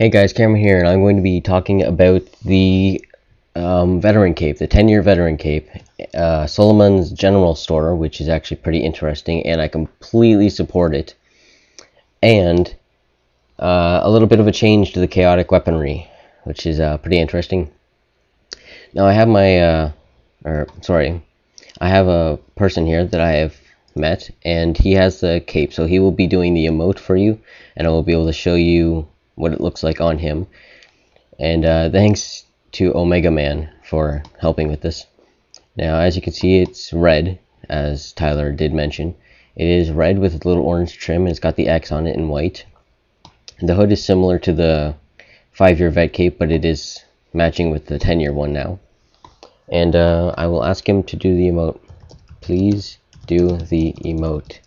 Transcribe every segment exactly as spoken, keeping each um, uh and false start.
Hey guys, Cameron here, and I'm going to be talking about the um, veteran cape, the ten year veteran cape, uh, Solomon's General Store, which is actually pretty interesting, and I completely support it. And uh, a little bit of a change to the chaotic weaponry, which is uh, pretty interesting. Now I have my, uh, or sorry, I have a person here that I have met, and he has the cape, so he will be doing the emote for you, and I will be able to show you what it looks like on him. And uh, thanks to Omega Man for helping with this. Now as you can see, it's red, as Tyler did mention. It is red with a little orange trim, and it's got the X on it in white. And the hood is similar to the five year vet cape, but it is matching with the ten year one now. And uh, I will ask him to do the emote. Please do the emote.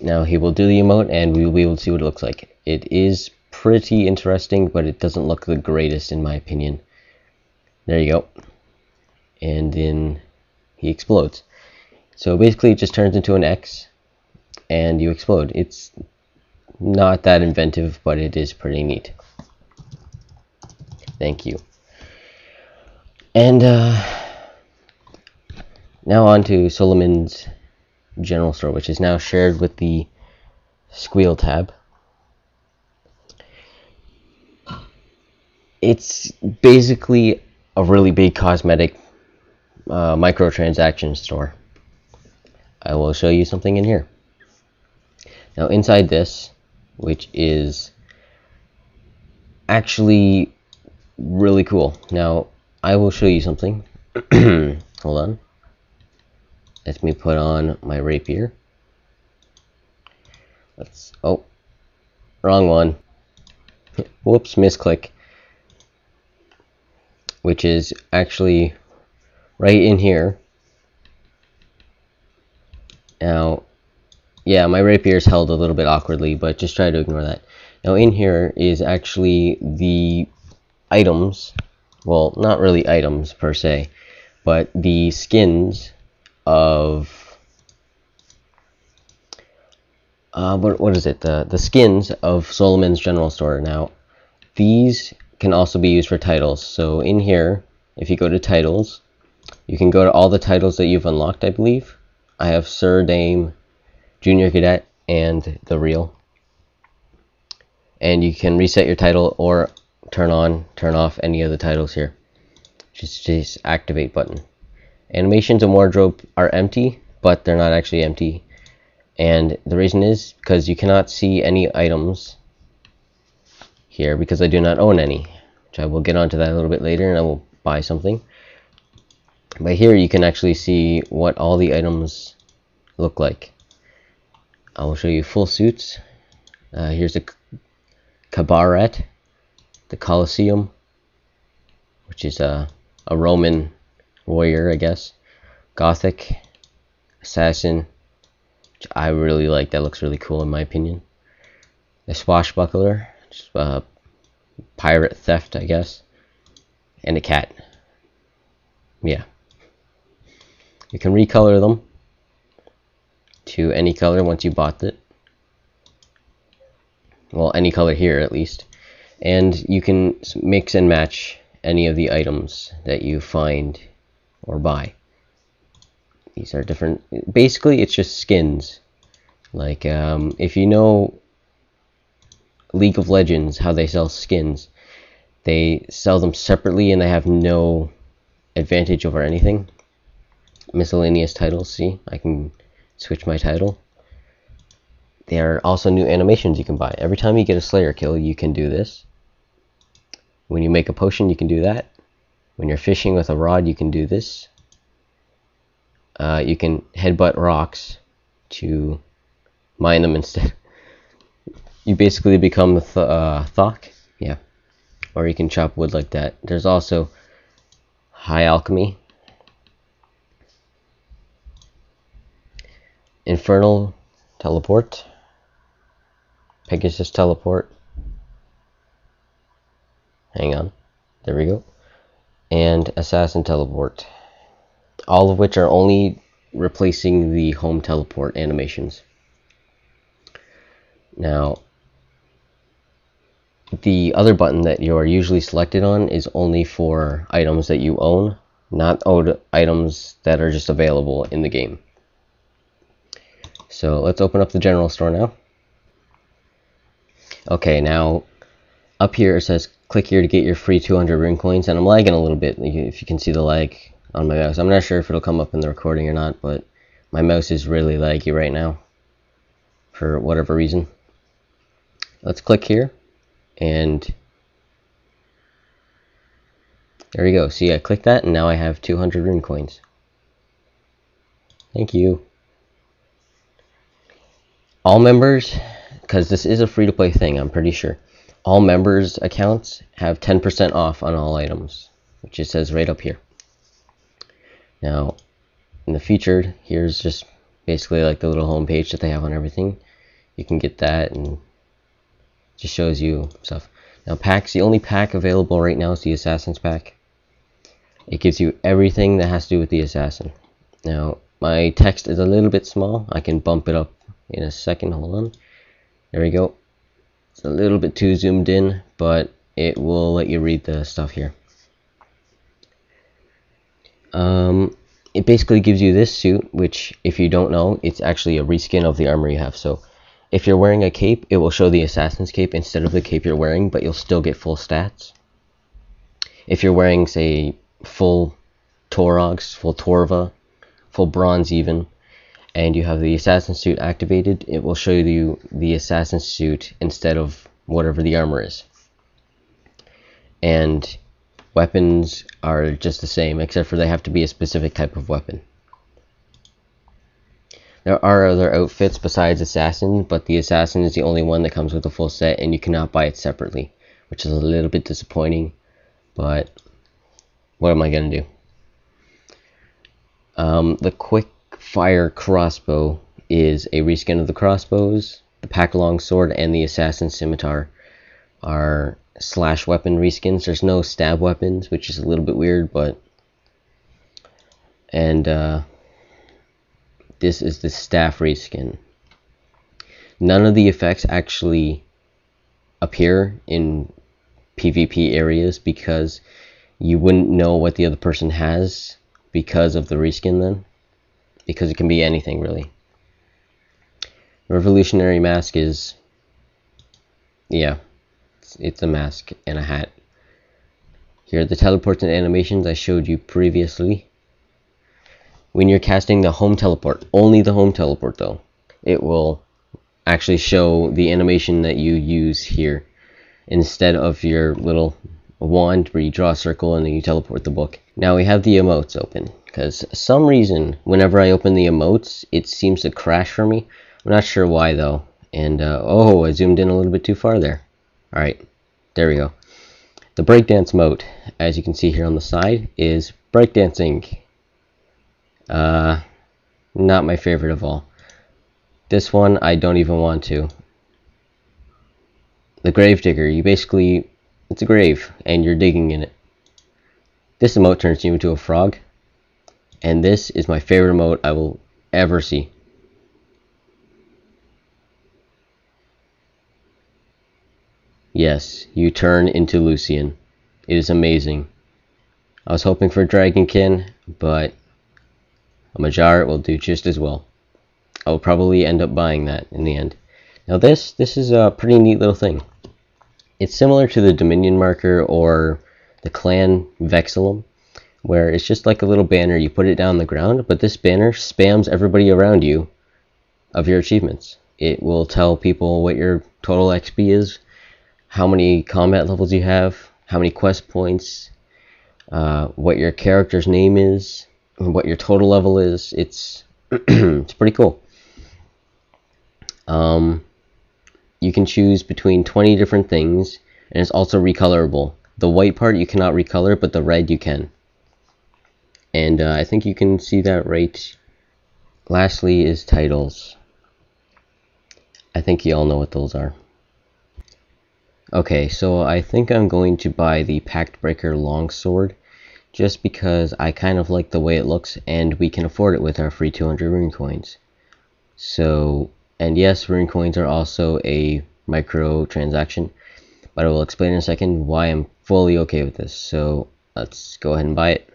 Now he will do the emote, and we will be able to see what it looks like. It is pretty interesting, but it doesn't look the greatest in my opinion. There you go. And then he explodes. So basically it just turns into an X and you explode. It's not that inventive, but it is pretty neat. Thank you. And uh, now on to Solomon's General Store, which is now shared with the Squeal tab. It's basically a really big cosmetic uh, microtransaction store. I will show you something in here. Now inside this, which is actually really cool. Now I will show you something. Hold on. Let me put on my rapier. Let's, oh, wrong one. Whoops, misclick. Which is actually right in here. Now, yeah, my rapier is held a little bit awkwardly, but just try to ignore that. Now in here is actually the items, well, not really items per se, but the skins of uh, what, what is it the the skins of Solomon's General Store. Now these can also be used for titles, so in here if you go to titles, you can go to all the titles that you've unlocked. I believe I have Sir, Dame, Junior Cadet, and the Real, and you can reset your title or turn on, turn off any of the titles here. Just just activate button. Animations and wardrobe are empty, but they're not actually empty, and the reason is because you cannot see any items here because I do not own any, which I will get onto that a little bit later, and I will buy something. But here you can actually see what all the items look like. I will show you full suits. Uh, here's the cabaret, the Colosseum, which is a, a Roman warrior, I guess, Gothic, assassin, which I really like. That looks really cool in my opinion. A swashbuckler, just, uh, pirate theft, I guess, and a cat. Yeah, you can recolor them to any color once you bought it. Well, any color here at least, and you can mix and match any of the items that you find or buy. These are different. Basically it's just skins, like um, if you know League of Legends, how they sell skins, they sell them separately and they have no advantage over anything. Miscellaneous titles, see, I can switch my title. There are also new animations you can buy. Every time you get a Slayer kill you can do this. When you make a potion you can do that. When you're fishing with a rod, you can do this. Uh, you can headbutt rocks to mine them instead. You basically become the th uh, Thok, yeah. Or you can chop wood like that. There's also high alchemy, infernal teleport, Pegasus teleport. Hang on, there we go. And assassin teleport, all of which are only replacing the home teleport animations. Now the other button that you're usually selected on is only for items that you own, not items that are just available in the game. So let's open up the general store now. Okay, now up here it says click here to get your free two hundred rune coins, and I'm lagging a little bit if you can see the lag on my mouse. I'm not sure if it'll come up in the recording or not, but my mouse is really laggy right now for whatever reason. Let's click here, and there we go. See, I clicked that, and now I have two hundred rune coins. Thank you. All members, because this is a free-to-play thing, I'm pretty sure, all members' accounts have ten percent off on all items, which it says right up here. Now, in the featured, here's just basically like the little home page that they have on everything. You can get that, and just shows you stuff. Now packs, the only pack available right now is the Assassin's pack. It gives you everything that has to do with the Assassin. Now my text is a little bit small. I can bump it up in a second, hold on. There we go. It's a little bit too zoomed in, but it will let you read the stuff here. Um, it basically gives you this suit, which if you don't know, it's actually a reskin of the armor you have. So if you're wearing a cape, it will show the Assassin's cape instead of the cape you're wearing, but you'll still get full stats. If you're wearing, say, full Taurox, full Torva, full Bronze even, and you have the Assassin suit activated, it will show you the Assassin suit instead of whatever the armor is. And weapons are just the same, except for they have to be a specific type of weapon. There are other outfits besides Assassin, but the Assassin is the only one that comes with a full set, and you cannot buy it separately, which is a little bit disappointing, but what am I going to do? Um, the Quick Fire Crossbow is a reskin of the crossbows. The Pack Longsword and the Assassin Scimitar are slash weapon reskins. There's no stab weapons, which is a little bit weird, but... And, uh... this is the staff reskin. None of the effects actually appear in PvP areas because you wouldn't know what the other person has because of the reskin then. Because it can be anything really. Revolutionary mask is... yeah, it's, it's a mask and a hat. Here are the teleports and animations I showed you previously. When you're casting the home teleport, only the home teleport though, it will actually show the animation that you use here instead of your little wand where you draw a circle and then you teleport the book. Now we have the emotes open, because some reason whenever I open the emotes it seems to crash for me. I'm not sure why though. And uh, oh, I zoomed in a little bit too far there. Alright, there we go. The breakdance mode, as you can see here on the side, is breakdancing. Uh, not my favorite of all. This one, I don't even want to. The Gravedigger, you basically, it's a grave, and you're digging in it. This emote turns you into a frog, and this is my favorite emote I will ever see. Yes, you turn into Lucian. It is amazing. I was hoping for Dragonkin, but... a Majar will do just as well. I will probably end up buying that in the end. Now this, this is a pretty neat little thing. It's similar to the Dominion Marker or the Clan Vexillum, where it's just like a little banner. You put it down on the ground, but this banner spams everybody around you of your achievements. It will tell people what your total X P is, how many combat levels you have, how many quest points, uh, what your character's name is, what your total level is. It's it's pretty cool. Um, you can choose between twenty different things, and it's also recolorable. The white part you cannot recolor, but the red you can. And uh, I think you can see that right. Lastly is titles. I think you all know what those are. Okay, so I think I'm going to buy the Pactbreaker Longsword, just because I kind of like the way it looks, and we can afford it with our free two hundred rune coins. So, and yes, rune coins are also a micro transaction, but I will explain in a second why I'm fully okay with this. So let's go ahead and buy it.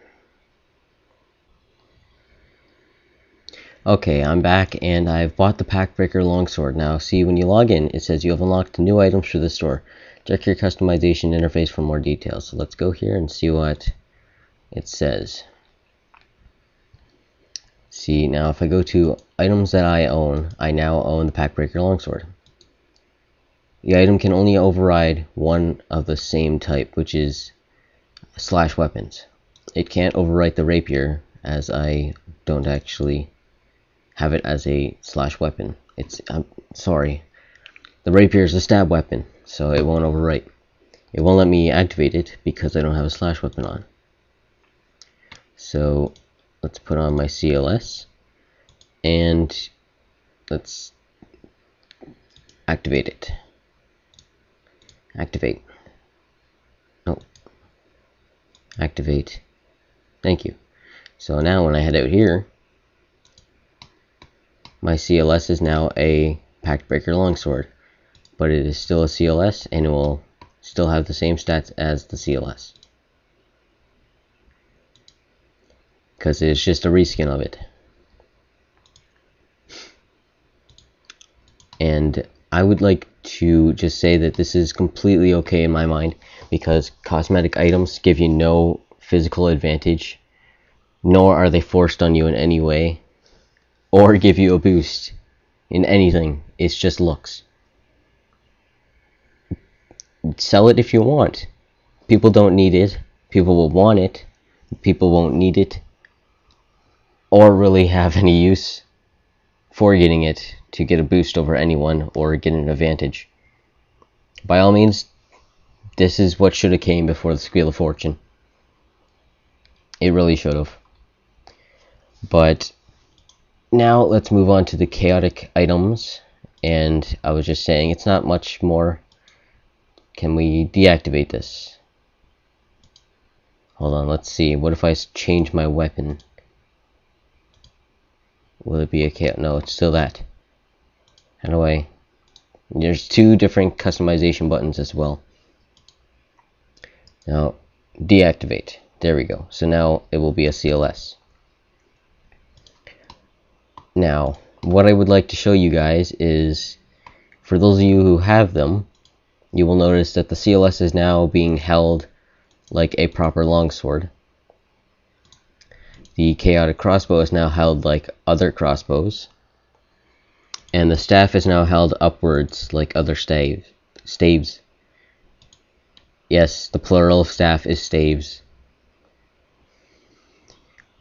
Okay, I'm back and I've bought the Pactbreaker Longsword. Now see, when you log in, it says you have unlocked new items for the store. Check your customization interface for more details. So let's go here and see what it says. See, now if I go to items that I own, I now own the Pactbreaker Longsword. The item can only override one of the same type, which is slash weapons. It can't overwrite the rapier, as I don't actually have it as a slash weapon. It's, I'm sorry, the rapier is a stab weapon, so it won't overwrite. It won't let me activate it because I don't have a slash weapon on. So let's put on my C L S and let's activate it. Activate. Oh, activate. Thank you. So now when I head out here, my C L S is now a Pactbreaker Longsword, but it is still a C L S and it will still have the same stats as the C L S because it's just a reskin of it. And I would like to just say that this is completely okay in my mind, because cosmetic items give you no physical advantage, nor are they forced on you in any way or give you a boost in anything. It's just looks. Sell it if you want. People don't need it, people will want it, people won't need it or really have any use for getting it to get a boost over anyone or get an advantage. By all means, this is what should have came before the Squeal of Fortune. It really should have. But now let's move on to the chaotic items, and I was just saying it's not much more. Can we deactivate this? Hold on, let's see. What if I change my weapon? Will it be a chaotic? No, it's still that. How do I? There's two different customization buttons as well. Now deactivate. There we go. So now it will be a C L S. Now, what I would like to show you guys is, for those of you who have them, you will notice that the C L S is now being held like a proper longsword. The chaotic crossbow is now held like other crossbows. And the staff is now held upwards like other staves. Staves. Yes, the plural of staff is staves.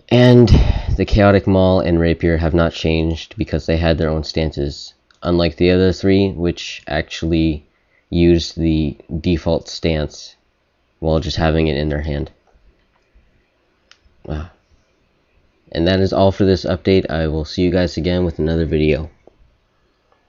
And the chaotic maul and rapier have not changed because they had their own stances, unlike the other three, which actually used the default stance while just having it in their hand. Wow. And that is all for this update. I will see you guys again with another video.